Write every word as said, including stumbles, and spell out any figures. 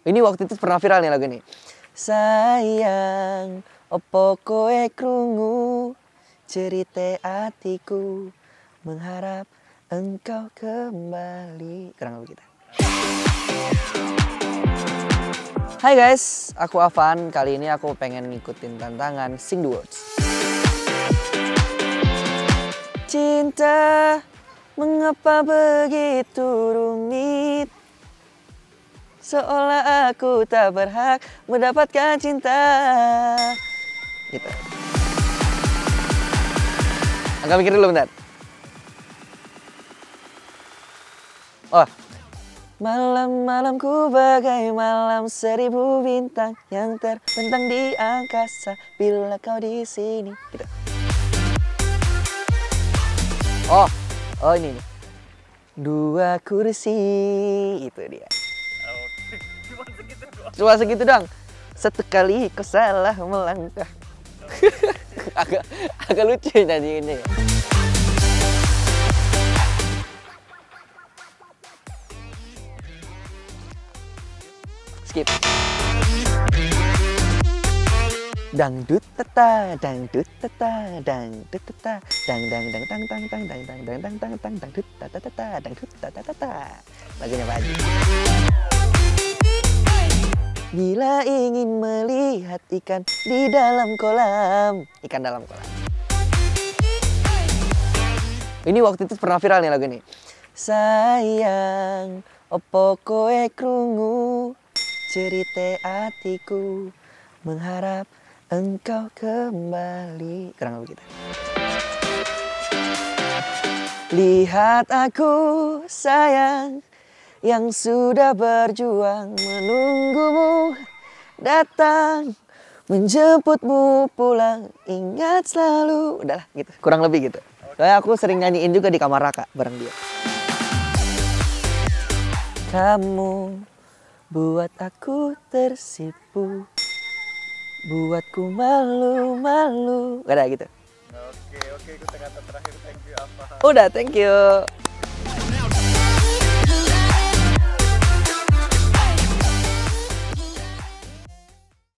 Ini waktu itu pernah viral nih lagu ini. Sayang, opo koe krungu cerite atiku, mengharap engkau kembali. Kurang lebih kita. Hai guys, aku Afan. Kali ini aku pengen ngikutin tantangan Sing the Words. Cinta, mengapa begitu rumit? Seolah aku tak berhak mendapatkan cinta. Gitu. Agak mikir dulu bentar. Oh. Malam-malam ku bagai malam seribu bintang yang terbentang di angkasa bila kau di sini. Gitu. Oh, oh ini nih. Dua kursi, itu dia. Cuma segitu dong. Satu kali kau salah melangkah. agak agak lucu tadi ini. Skip. Dangdut teta, dangdut teta, dangdut teta, dang dang dang tang tang tang dang dang dang tang tang tang dangdut teta teta, dangdut teta teta. Lagunya Pak Haji. Bila ingin melihat ikan di dalam kolam. Ikan dalam kolam. Ini waktu itu pernah viral nih lagu ini. Sayang, opo koe krungu cerite atiku, mengharap engkau kembali. Kurang lebih kita. Lihat aku sayang, yang sudah berjuang menunggumu datang, menjemputmu pulang, ingat selalu. Udahlah gitu, kurang lebih gitu. Soalnya aku sering nyanyiin juga di kamar Raka bareng dia. Kamu buat aku tersipu, buatku malu-malu. Gak ada gitu. Oke, oke, itu kata terakhir. Thank you, Afan. Udah, thank you.